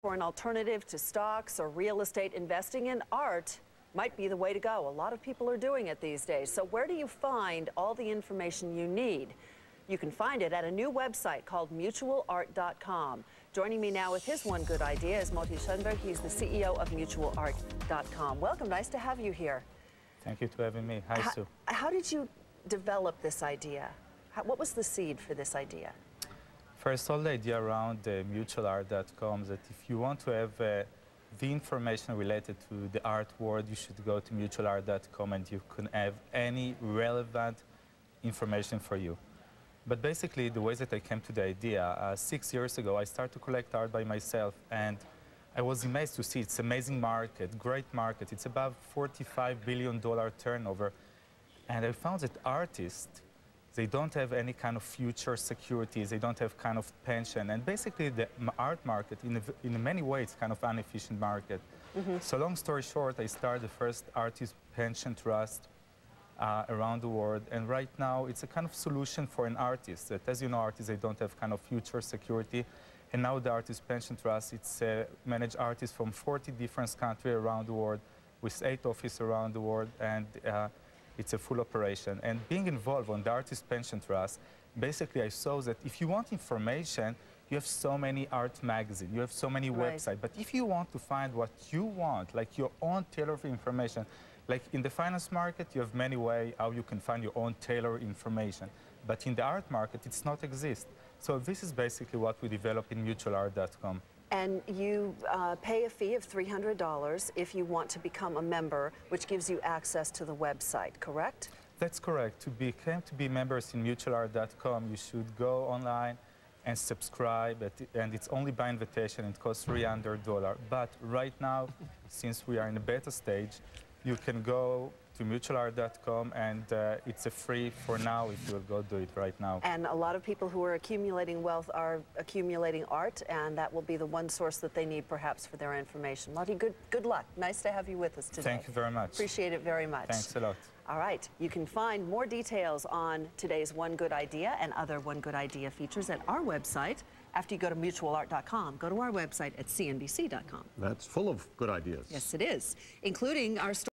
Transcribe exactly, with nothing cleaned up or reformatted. For an alternative to stocks or real estate, investing in art might be the way to go. A lot of people are doing it these days. So where do you find all the information you need? You can find it at a new website called mutual art dot com. Joining me now with his one good idea is Moti Schoenberg. He's the C E O of mutual art dot com. Welcome. Nice to have you here. Thank you for having me. Hi, how, Sue. How did you develop this idea? How, what was the seed for this idea? First, all the idea around uh, mutual art dot com is that if you want to have uh, the information related to the art world, you should go to mutual art dot com and you can have any relevant information for you. But basically, the way that I came to the idea, uh, six years ago, I started to collect art by myself, and I was amazed to see it's an amazing market, great market. It's above forty-five billion dollars turnover, and I found that artists, they don't have any kind of future securities. They don't have kind of pension. And basically, the art market, in, in many ways, kind of an inefficient market. Mm-hmm. So long story short, I started the first Artist Pension Trust uh, around the world. And right now, it's a kind of solution for an artist. That, as you know, artists, they don't have kind of future security. And now the Artist Pension Trust, it's uh, managed artists from forty different countries around the world, with eight offices around the world. and. Uh, It's a full operation. And being involved on the Artist Pension Trust, basically I saw that if you want information, you have so many art magazines, you have so many right. websites. But if you want to find what you want, like your own tailored information, like in the finance market, you have many ways how you can find your own tailored information. But in the art market, it's not exist. So this is basically what we develop in mutual art dot com. And you uh, pay a fee of three hundred dollars if you want to become a member, which gives you access to the website, correct? That's correct. To become to be members in mutual art dot com, you should go online and subscribe, at, and it's only by invitation. It costs three hundred dollars. But right now, since we are in a beta stage, you can go to mutual art dot com, and uh, it's a free for now if you'll go do it right now. And a lot of people who are accumulating wealth are accumulating art, and that will be the one source that they need perhaps for their information. Moti, good, good luck. Nice to have you with us today. Thank you very much. Appreciate it very much. Thanks a lot. All right. You can find more details on today's One Good Idea and other One Good Idea features at our website. After you go to mutual art dot com, go to our website at C N B C dot com. That's full of good ideas. Yes, it is, including our story.